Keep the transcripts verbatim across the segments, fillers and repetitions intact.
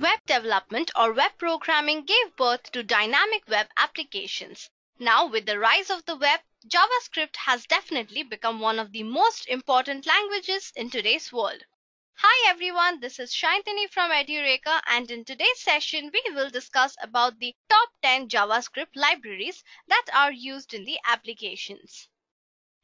Web development or web programming gave birth to dynamic web applications. Now, with the rise of the web, JavaScript has definitely become one of the most important languages in today's world. Hi everyone, this is Shantini from Edureka, and in today's session we will discuss about the top ten JavaScript libraries that are used in the applications.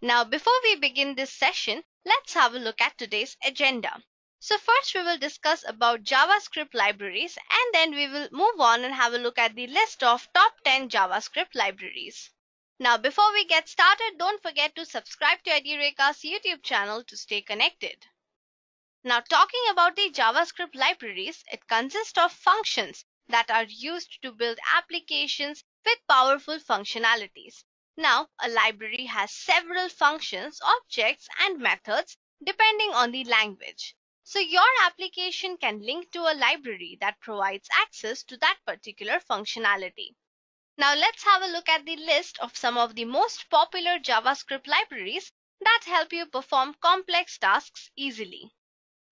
Now, before we begin this session, let's have a look at today's agenda. So first we will discuss about JavaScript libraries, and then we will move on and have a look at the list of top ten JavaScript libraries. Now, before we get started, don't forget to subscribe to Edureka's YouTube channel to stay connected. Now, talking about the JavaScript libraries, it consists of functions that are used to build applications with powerful functionalities. Now, a library has several functions, objects, and methods depending on the language. So your application can link to a library that provides access to that particular functionality. Now let's have a look at the list of some of the most popular JavaScript libraries that help you perform complex tasks easily.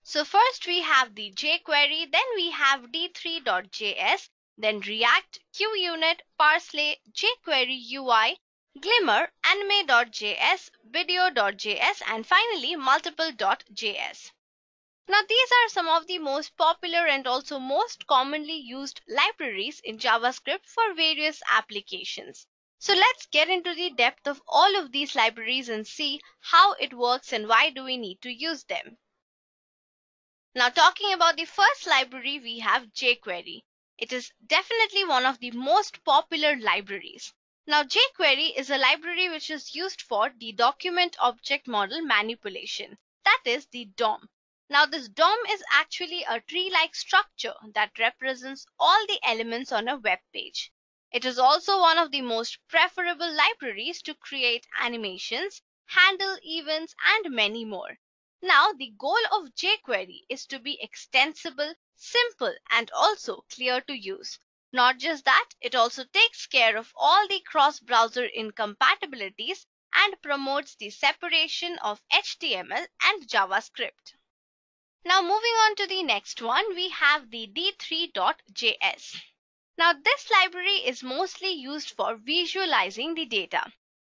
So first we have the jQuery, then we have d three dot j s, then React, QUnit, Parsley, jQuery U I, Glimmer, anime dot j s, video dot j s, and finally multiple dot j s. Now, these are some of the most popular and also most commonly used libraries in JavaScript for various applications. So let's get into the depth of all of these libraries and see how it works and why do we need to use them. Now, talking about the first library, we have jQuery. It is definitely one of the most popular libraries. Now, jQuery is a library which is used for the document object model manipulation, that is the D O M. Now, this D O M is actually a tree-like structure that represents all the elements on a web page. It is also one of the most preferable libraries to create animations, handle events, and many more. Now, the goal of jQuery is to be extensible, simple, and also clear to use. Not just that, it also takes care of all the cross-browser incompatibilities and promotes the separation of H T M L and JavaScript. Now, moving on to the next one, we have the d three dot j s. Now, this library is mostly used for visualizing the data.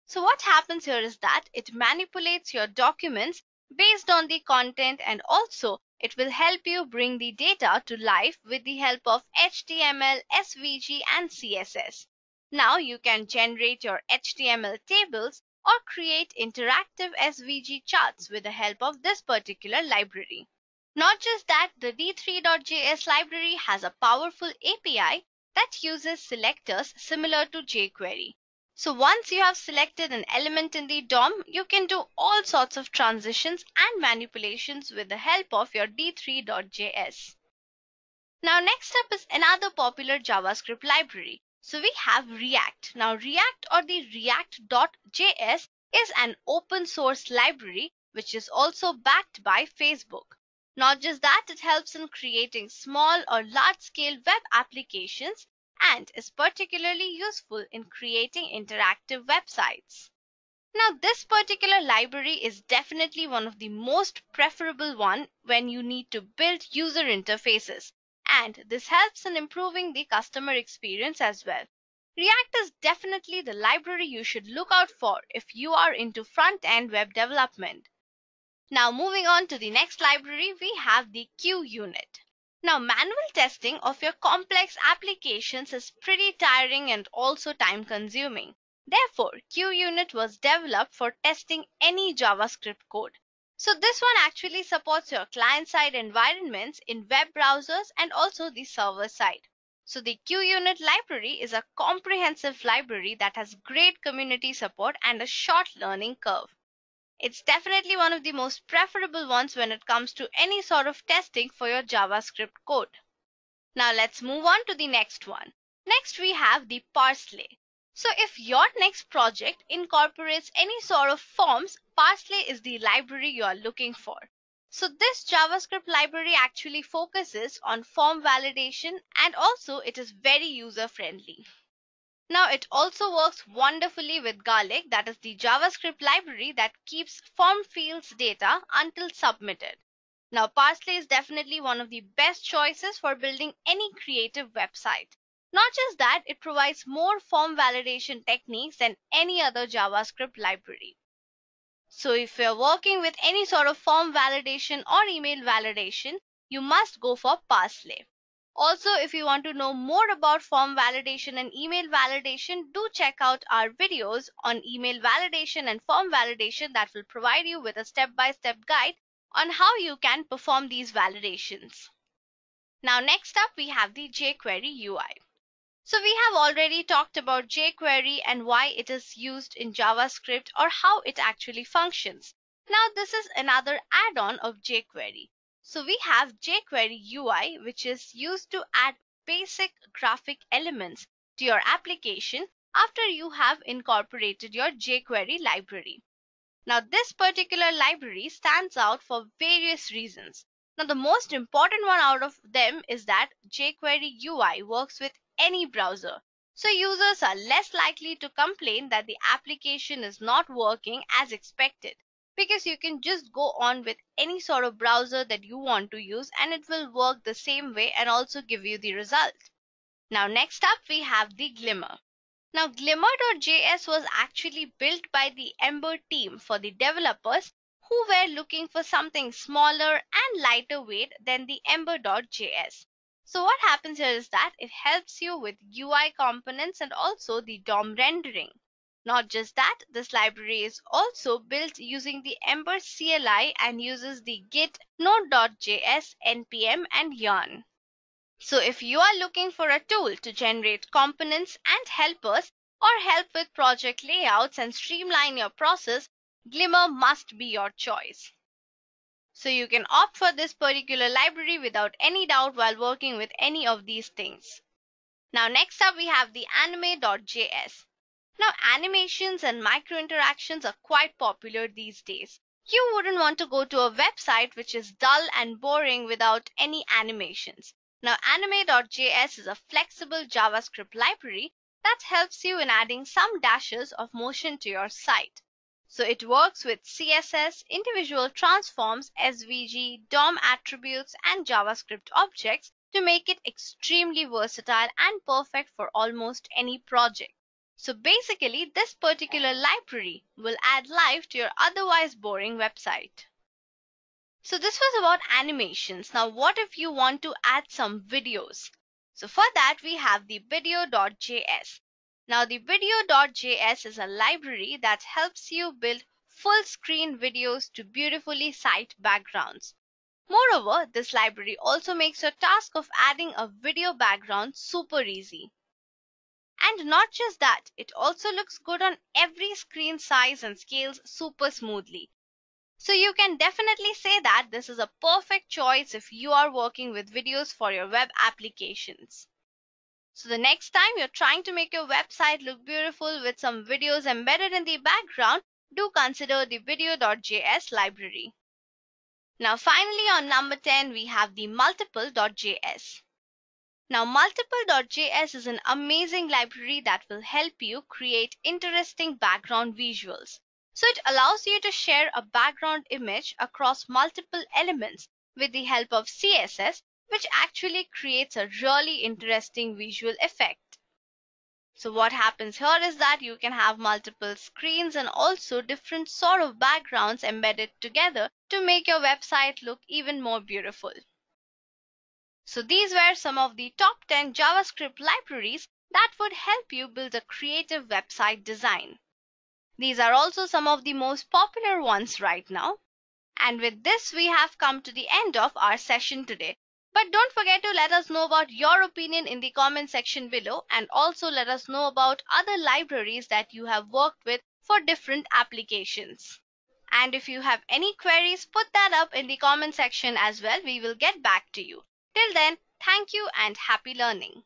So what happens here is that it manipulates your documents based on the content, and also it will help you bring the data to life with the help of H T M L, S V G, and C S S. Now, you can generate your H T M L tables or create interactive S V G charts with the help of this particular library. Not just that, the d three dot j s library has a powerful A P I that uses selectors similar to jQuery. So once you have selected an element in the D O M, you can do all sorts of transitions and manipulations with the help of your d three dot j s. Now, next up is another popular JavaScript library. So we have React. Now, React or the react dot j s is an open source library which is also backed by Facebook. Not just that, it helps in creating small or large-scale web applications and is particularly useful in creating interactive websites. Now, this particular library is definitely one of the most preferable one when you need to build user interfaces, and this helps in improving the customer experience as well. React is definitely the library you should look out for if you are into front-end web development. Now, moving on to the next library, we have the QUnit. Now, manual testing of your complex applications is pretty tiring and also time consuming. Therefore, QUnit was developed for testing any JavaScript code. So this one actually supports your client-side environments in web browsers and also the server-side. So the QUnit library is a comprehensive library that has great community support and a short learning curve. It's definitely one of the most preferable ones when it comes to any sort of testing for your JavaScript code. Now let's move on to the next one. Next we have the Parsley. So if your next project incorporates any sort of forms, Parsley is the library you are looking for. So this JavaScript library actually focuses on form validation, and also it is very user-friendly. Now, it also works wonderfully with Garlic, that is the JavaScript library that keeps form fields data until submitted. Now, Parsley is definitely one of the best choices for building any creative website. Not just that, it provides more form validation techniques than any other JavaScript library. So if you're working with any sort of form validation or email validation, you must go for Parsley. Also, if you want to know more about form validation and email validation, do check out our videos on email validation and form validation that will provide you with a step-by-step guide on how you can perform these validations. Now, next up, we have the jQuery U I. So we have already talked about jQuery and why it is used in JavaScript or how it actually functions. Now this is another add-on of jQuery. So we have jQuery U I, which is used to add basic graphic elements to your application after you have incorporated your jQuery library. Now this particular library stands out for various reasons. Now the most important one out of them is that jQuery U I works with any browser, so users are less likely to complain that the application is not working as expected, because you can just go on with any sort of browser that you want to use and it will work the same way and also give you the result. Now next up we have the Glimmer. Now Glimmer.js was actually built by the Ember team for the developers who were looking for something smaller and lighter weight than the Ember.js. So what happens here is that it helps you with U I components and also the D O M rendering. Not just that, this library is also built using the Ember C L I and uses the git node.js, npm and yarn. So if you are looking for a tool to generate components and helpers or help with project layouts and streamline your process, Glimmer must be your choice. So you can opt for this particular library without any doubt while working with any of these things. Now next up we have the anime.js. Now animations and micro interactions are quite popular these days. You wouldn't want to go to a website which is dull and boring without any animations. Now anime.js is a flexible JavaScript library that helps you in adding some dashes of motion to your site. So it works with C S S, individual transforms, S V G, D O M attributes and JavaScript objects to make it extremely versatile and perfect for almost any project. So basically, this particular library will add life to your otherwise boring website. So this was about animations. Now what if you want to add some videos? So for that we have the video.js. Now the video.js is a library that helps you build full screen videos to beautifully cite backgrounds. Moreover, this library also makes your task of adding a video background super easy. And not just that, it also looks good on every screen size and scales super smoothly. So you can definitely say that this is a perfect choice if you are working with videos for your web applications. So the next time you're trying to make your website look beautiful with some videos embedded in the background, do consider the video.js library. Now finally on number ten, we have the multiple.js. Now multiple.js is an amazing library that will help you create interesting background visuals. So it allows you to share a background image across multiple elements with the help of C S S, which actually creates a really interesting visual effect. So what happens here is that you can have multiple screens and also different sort of backgrounds embedded together to make your website look even more beautiful. So these were some of the top ten JavaScript libraries that would help you build a creative website design. These are also some of the most popular ones right now. And with this, we have come to the end of our session today. But don't forget to let us know about your opinion in the comment section below, and also let us know about other libraries that you have worked with for different applications. And if you have any queries, put that up in the comment section as well. We will get back to you. Till then, thank you and happy learning.